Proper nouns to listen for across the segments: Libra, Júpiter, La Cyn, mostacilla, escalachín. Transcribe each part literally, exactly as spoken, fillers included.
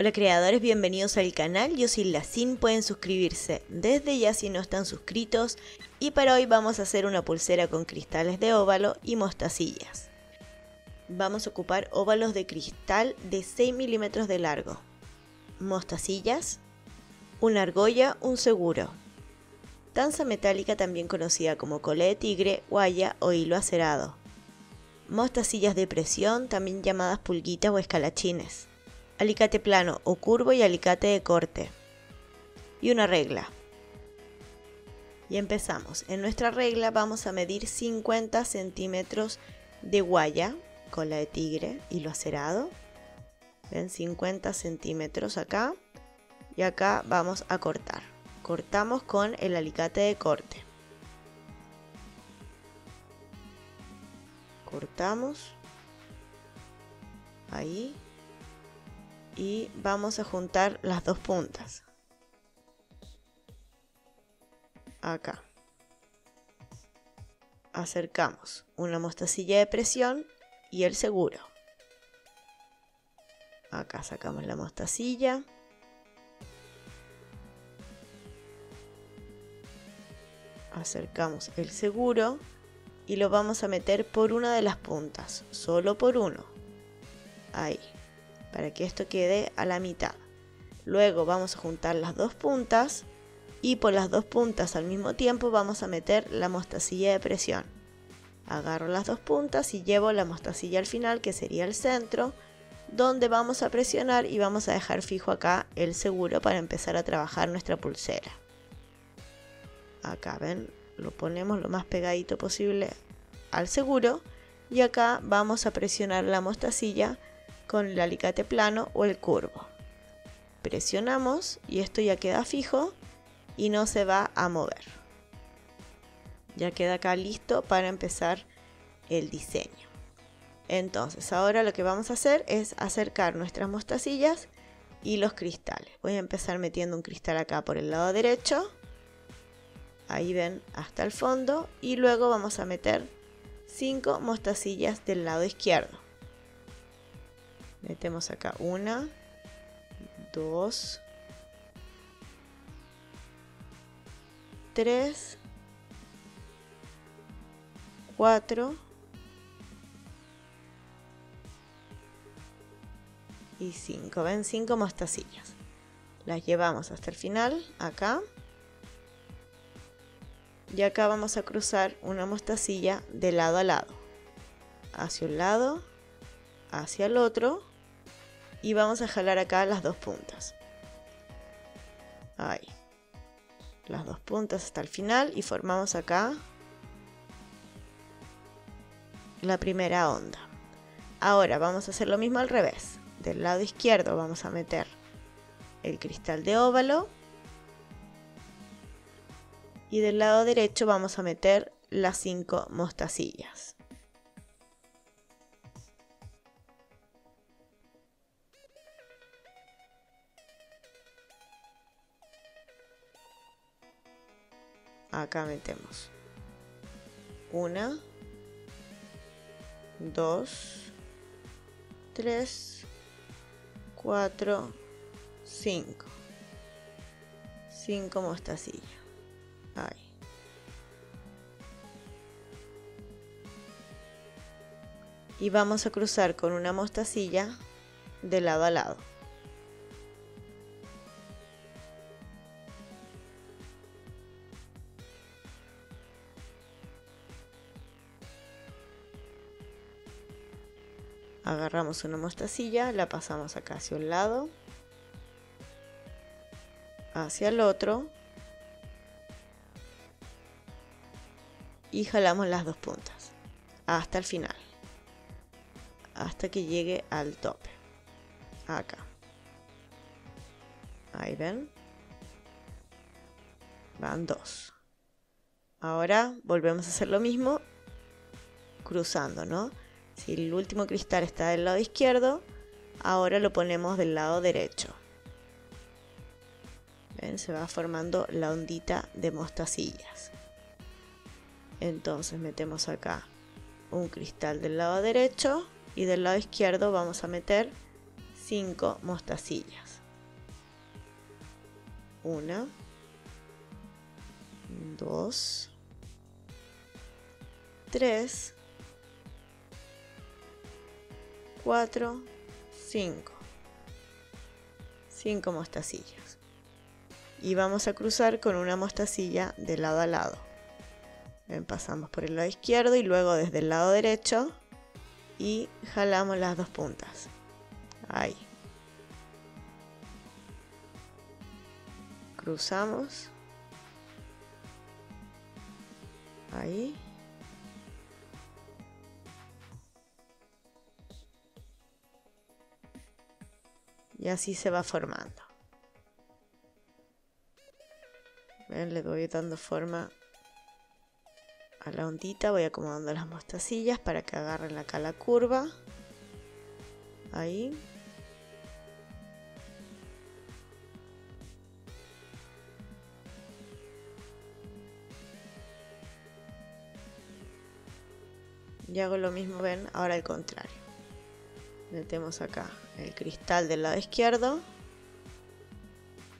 Hola creadores, bienvenidos al canal, yo soy La Cyn, pueden suscribirse desde ya si no están suscritos, y para hoy vamos a hacer una pulsera con cristales de óvalo y mostacillas. Vamos a ocupar óvalos de cristal de seis milímetros de largo, mostacillas, una argolla, un seguro, tanza metálica también conocida como cola de tigre, guaya o hilo acerado, mostacillas de presión también llamadas pulguitas o escalachines, alicate plano o curvo y alicate de corte y una regla. Y empezamos. En nuestra regla vamos a medir cincuenta centímetros de guaya, cola de tigre, hilo acerado. Ven, cincuenta centímetros acá, y acá vamos a cortar. Cortamos con el alicate de corte, cortamos ahí y vamos a juntar las dos puntas acá, acercamos una mostacilla de presión y el seguro acá, sacamos la mostacilla acercamos el seguro y lo vamos a meter por una de las puntas, solo por uno ahí, para que esto quede a la mitad. Luego vamos a juntar las dos puntas y por las dos puntas al mismo tiempo vamos a meter la mostacilla de presión. Agarro las dos puntas y llevo la mostacilla al final, que sería el centro, donde vamos a presionar y vamos a dejar fijo acá el seguro para empezar a trabajar nuestra pulsera. Acá ven, lo ponemos lo más pegadito posible al seguro y acá vamos a presionar la mostacilla con el alicate plano o el curvo. Presionamos y esto ya queda fijo y no se va a mover. Ya queda acá listo para empezar el diseño. Entonces ahora lo que vamos a hacer es acercar nuestras mostacillas y los cristales. Voy a empezar metiendo un cristal acá por el lado derecho, ahí ven, hasta el fondo, y luego vamos a meter cinco mostacillas del lado izquierdo. Metemos acá una, dos, tres, cuatro y cinco. Ven, cinco mostacillas. Las llevamos hasta el final, acá. Y acá vamos a cruzar una mostacilla de lado a lado. Hacia un lado, hacia el otro. Y vamos a jalar acá las dos puntas. Ahí. Las dos puntas hasta el final y formamos acá la primera onda. Ahora vamos a hacer lo mismo al revés. Del lado izquierdo vamos a meter el cristal de óvalo. Y del lado derecho vamos a meter las cinco mostacillas. Acá metemos una, dos, tres, cuatro, cinco, cinco mostacillas. Ahí. Y vamos a cruzar con una mostacilla de lado a lado. Agarramos una mostacilla, la pasamos acá hacia un lado, hacia el otro y jalamos las dos puntas hasta el final, hasta que llegue al tope, acá, ahí ven, van dos. Ahora volvemos a hacer lo mismo cruzando, ¿no? Si el último cristal está del lado izquierdo, ahora lo ponemos del lado derecho. ¿Ven? Se va formando la ondita de mostacillas. Entonces metemos acá un cristal del lado derecho y del lado izquierdo vamos a meter cinco mostacillas. Una, dos, tres, cuatro, cinco. cinco mostacillas. Y vamos a cruzar con una mostacilla de lado a lado. Bien, pasamos por el lado izquierdo y luego desde el lado derecho y jalamos las dos puntas. Ahí. Cruzamos. Ahí. Y así se va formando. Bien, le voy dando forma a la ondita. Voy acomodando las mostacillas para que agarren acá la curva. Ahí. Y hago lo mismo, ven, ahora al contrario. Metemos acá el cristal del lado izquierdo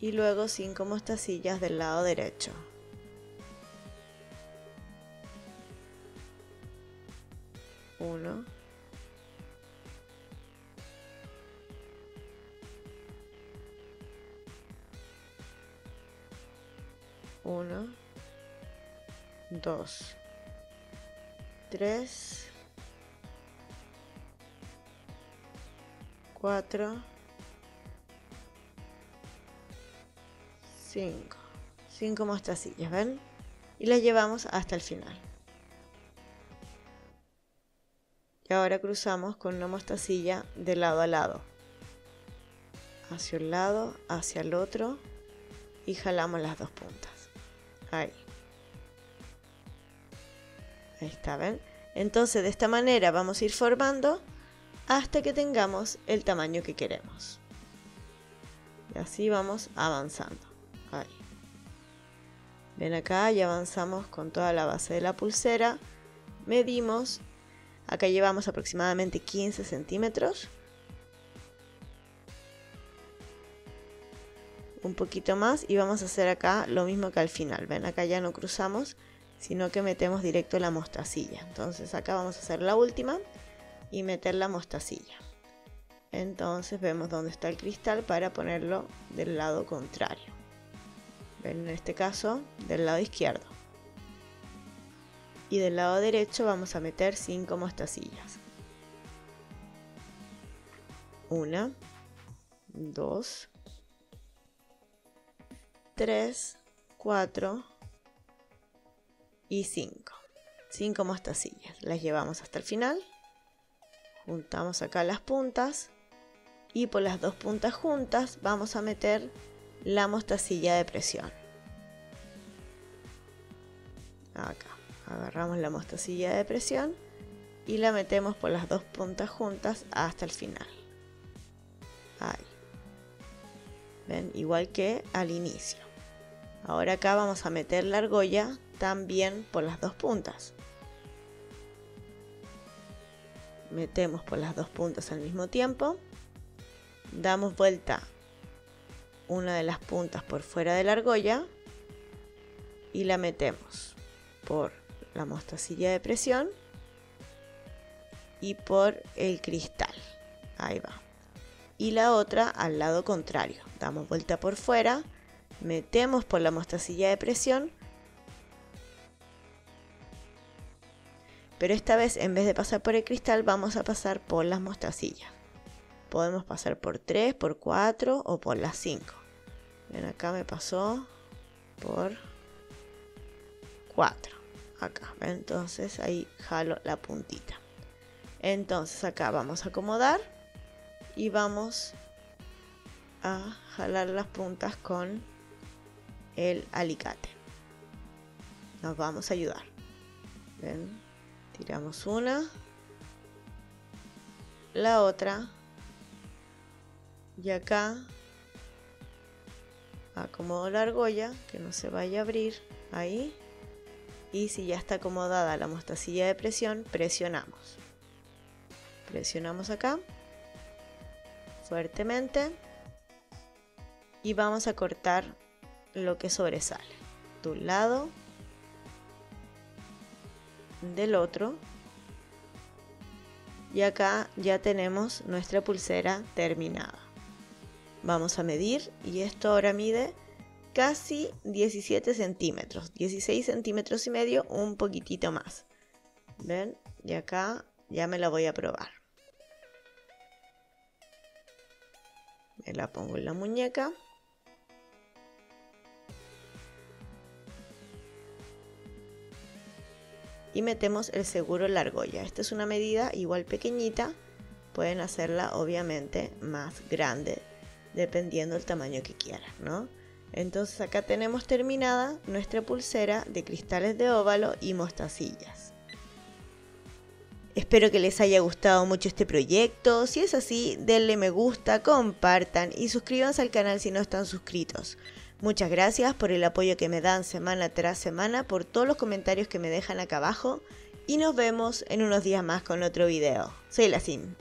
y luego cinco mostacillas del lado derecho. Uno. Uno. Dos. Tres. Cuatro. Cinco. Cinco mostacillas, ¿ven? Y las llevamos hasta el final. Y ahora cruzamos con una mostacilla de lado a lado. Hacia un lado, hacia el otro. Y jalamos las dos puntas. Ahí. Ahí está, ¿ven? Entonces de esta manera vamos a ir formando hasta que tengamos el tamaño que queremos. Y así vamos avanzando. Ahí. Ven acá, ya avanzamos con toda la base de la pulsera. Medimos. Acá llevamos aproximadamente quince centímetros. Un poquito más y vamos a hacer acá lo mismo que al final. Ven, acá ya no cruzamos, sino que metemos directo la mostacilla. Entonces acá vamos a hacer la última y meter la mostacilla. Entonces vemos dónde está el cristal para ponerlo del lado contrario. Ven, en este caso del lado izquierdo. Y del lado derecho vamos a meter cinco mostacillas. Una, dos, tres, cuatro y cinco. cinco mostacillas. Las llevamos hasta el final. Juntamos acá las puntas y por las dos puntas juntas vamos a meter la mostacilla de presión. Acá agarramos la mostacilla de presión y la metemos por las dos puntas juntas hasta el final. Ahí. Ven, igual que al inicio. Ahora acá vamos a meter la argolla también por las dos puntas. Metemos por las dos puntas al mismo tiempo. Damos vuelta una de las puntas por fuera de la argolla y la metemos por la mostacilla de presión y por el cristal. Ahí va. Y la otra al lado contrario. Damos vuelta por fuera, metemos por la mostacilla de presión. Pero esta vez, en vez de pasar por el cristal, vamos a pasar por las mostacillas. Podemos pasar por tres, por cuatro o por las cinco. Ven, acá me pasó por cuatro. Acá, ¿ven? Entonces ahí jalo la puntita. Entonces acá vamos a acomodar y vamos a jalar las puntas con el alicate. Nos vamos a ayudar. ¿Ven? Tiramos una, la otra y acá acomodo la argolla que no se vaya a abrir, ahí, y si ya está acomodada la mostacilla de presión, presionamos. Presionamos acá, fuertemente y vamos a cortar lo que sobresale de un lado, del otro, y acá ya tenemos nuestra pulsera terminada. Vamos a medir y esto ahora mide casi diecisiete centímetros, dieciséis centímetros y medio, un poquitito más. ¿Ven? Y acá ya me la voy a probar. Me la pongo en la muñeca. Y metemos el seguro en la argolla. Esta es una medida igual pequeñita. Pueden hacerla obviamente más grande, dependiendo del tamaño que quieran, ¿no? Entonces acá tenemos terminada nuestra pulsera de cristales de óvalo y mostacillas. Espero que les haya gustado mucho este proyecto. Si es así, denle me gusta, compartan y suscríbanse al canal si no están suscritos. Muchas gracias por el apoyo que me dan semana tras semana, por todos los comentarios que me dejan acá abajo y nos vemos en unos días más con otro video. Soy La Cyn.